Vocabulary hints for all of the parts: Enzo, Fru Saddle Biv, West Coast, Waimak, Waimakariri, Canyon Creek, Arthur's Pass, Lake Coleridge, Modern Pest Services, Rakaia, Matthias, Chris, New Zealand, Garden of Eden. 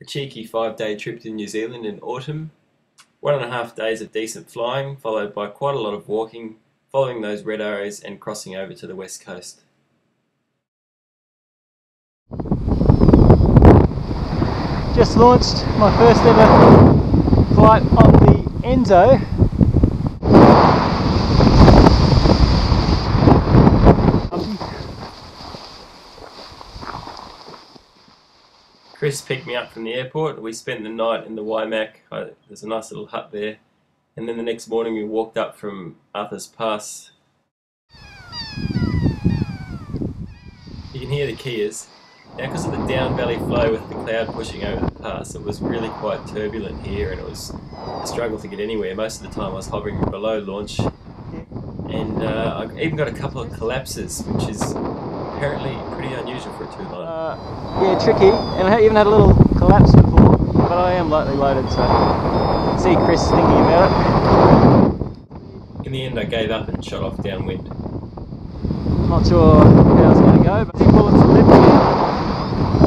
a cheeky 5-day trip to New Zealand in autumn, 1.5 days of decent flying, followed by quite a lot of walking, following those red arrows and crossing over to the west coast. Just launched my first ever flight on the Enzo. Chris picked me up from the airport. We spent the night in the Waimak. There's a nice little hut there. And then the next morning we walked up from Arthur's Pass. You can hear the Kias. Now because of the down valley flow with the cloud pushing over the pass, it was really quite turbulent here and it was a struggle to get anywhere. Most of the time I was hovering below launch. And I even got a couple of collapses, which is apparently pretty unusual for a two-line. Yeah, tricky, and I even had a little collapse before, but I am lightly loaded, so I can see Chris thinking about it. In the end I gave up and shot off downwind. Not sure how it's going to go, but 2 bullets to left,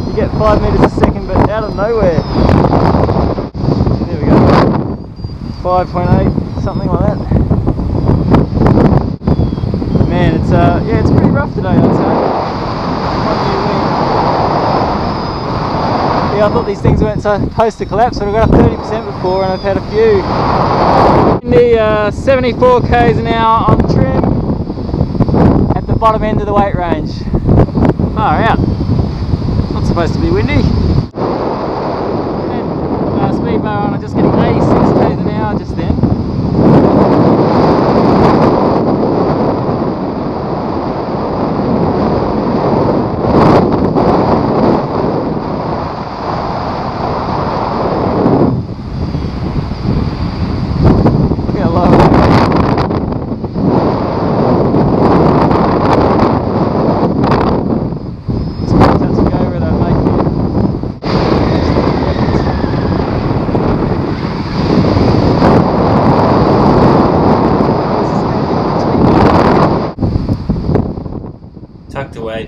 you get 5 meters a second, but out of nowhere. There we go, 5.8, something like that. Man, it's yeah, it's pretty rough today, I'd say. I thought these things weren't supposed to collapse, but I've got up 30% before and I've had a few. In the 74 k's an hour on trim at the bottom end of the weight range. Far out. Not supposed to be windy. And speed bar on, I'm just getting 86 k's an hour just then.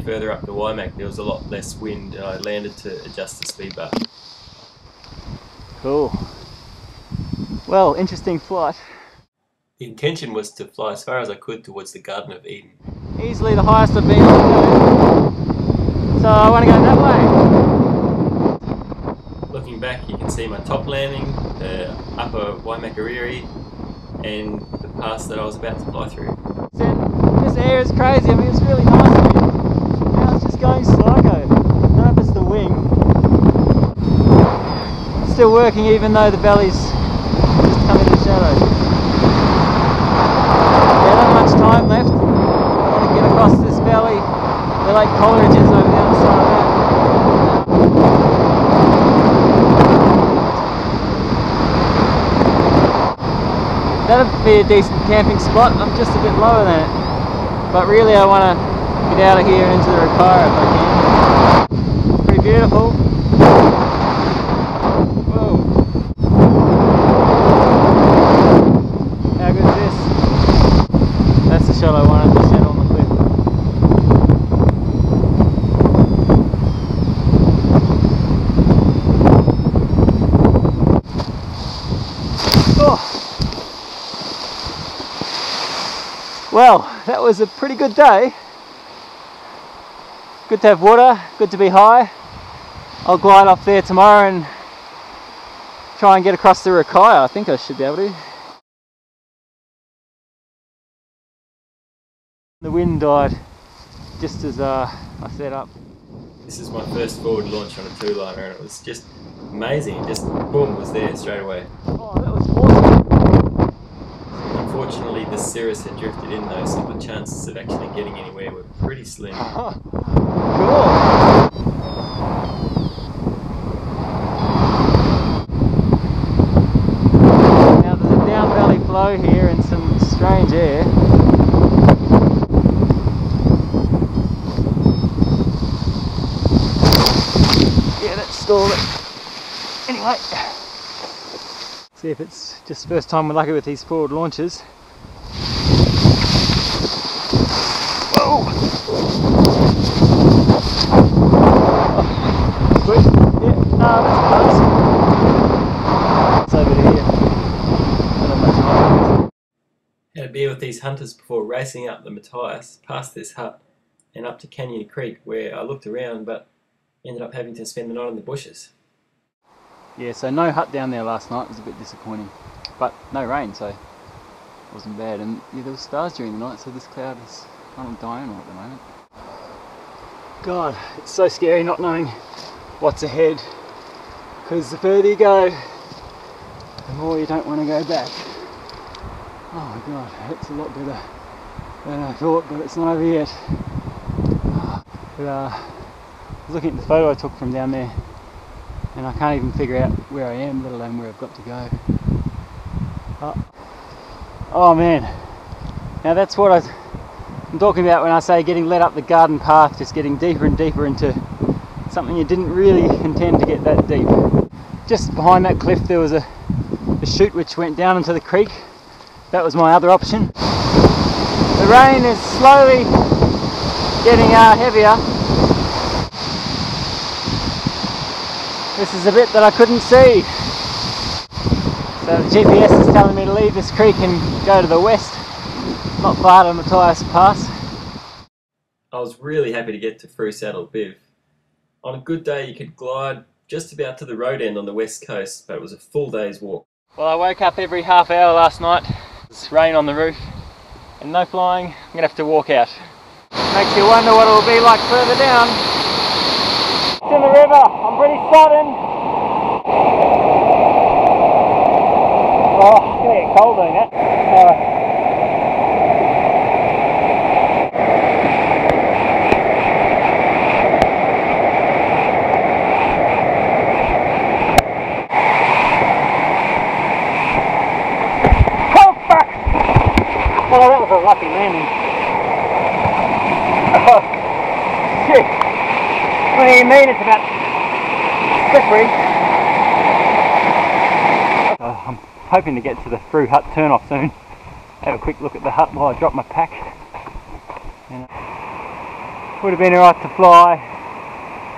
Further up the Waimak there was a lot less wind and I landed to adjust the speed bar. Cool. Well, interesting flight. The intention was to fly as far as I could towards the Garden of Eden. Easily the highest I've been on, so I want to go that way. Looking back you can see my top landing, the upper Waimakariri and the pass that I was about to fly through. This air is crazy, I mean it's really nice. Going Sligo. I don't know if it's the wing. It's still working even though the valley's just come into the shadow. Yeah, not much time left. I want to get across this valley. The Lake Coleridge is over the other side of that. That'd be a decent camping spot. I'm just a bit lower than it. But really I want to get out of here and into the Rakaia if I can. Pretty beautiful. Whoa. How good is this? That's the shot I wanted to set on the cliff. Oh. Well, that was a pretty good day. Good to have water, good to be high. I'll glide off there tomorrow and try and get across the Rakaia. I think I should be able to. The wind died just as I set up. This is my first forward launch on a two-liner and it was just amazing. Just boom, was there straight away. Oh, that was awesome. Unfortunately the cirrus had drifted in though, so the chances of actually getting anywhere were pretty slim. Cool. Now there's a down valley flow here and some strange air. Yeah, that stalled it. Anyway, see if it's just first time we're lucky with these forward launches. Whoa! Good. Yeah, no, that's close. bear with these hunters before racing up the Matthias, past this hut, and up to Canyon Creek, where I looked around but ended up having to spend the night in the bushes. Yeah, so no hut down there last night. It was a bit disappointing, but no rain, so it wasn't bad. And yeah, there were stars during the night, so this cloud is kind of diurnal at the moment. God, it's so scary not knowing what's ahead, because the further you go, the more you don't want to go back. Oh my God, it's a lot better than I thought, but it's not over yet. But, I was looking at the photo I took from down there, and I can't even figure out where I am, let alone where I've got to go. Oh man, now that's what I'm talking about when I say getting led up the garden path, just getting deeper and deeper into something you didn't really intend to get that deep. Just behind that cliff there was a chute which went down into the creek. That was my other option. The rain is slowly getting heavier. This is a bit that I couldn't see. So the GPS is telling me to leave this creek and go to the west, not far to Matthias Pass. I was really happy to get to Fru Saddle Biv. On a good day you could glide just about to the road end on the west coast, but it was a full day's walk. Well, I woke up every half hour last night. There's rain on the roof and no flying. I'm going to have to walk out. Makes you wonder what it will be like further down. It's in the river. I'm pretty sudden. Oh, it's going to get cold doing that. Oh, that was a lucky landing. Oh, shit. What do you mean it's about slippery? I'm hoping to get to the Fru hut turn-off soon. Have a quick look at the hut while I drop my pack. And would have been alright to fly.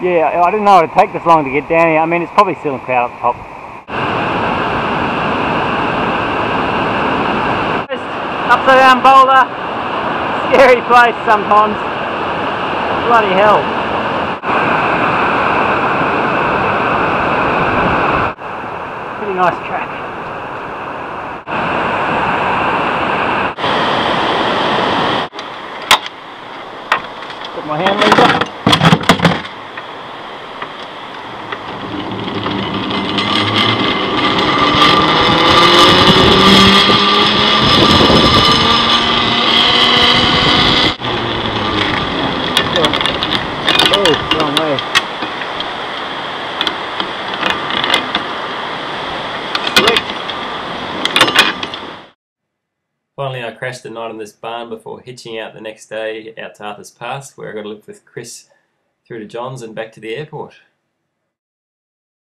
Yeah, I didn't know it would take this long to get down here. I mean, it's probably still a crowd up top. Upside down boulder, scary place sometimes, bloody hell. Pretty nice track. Put my hand leads up. Finally, I crashed the night in this barn before hitching out the next day out to Arthur's Pass, where I got a lift with Chris through to John's and back to the airport.